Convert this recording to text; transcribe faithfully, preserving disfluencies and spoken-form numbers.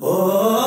Oh.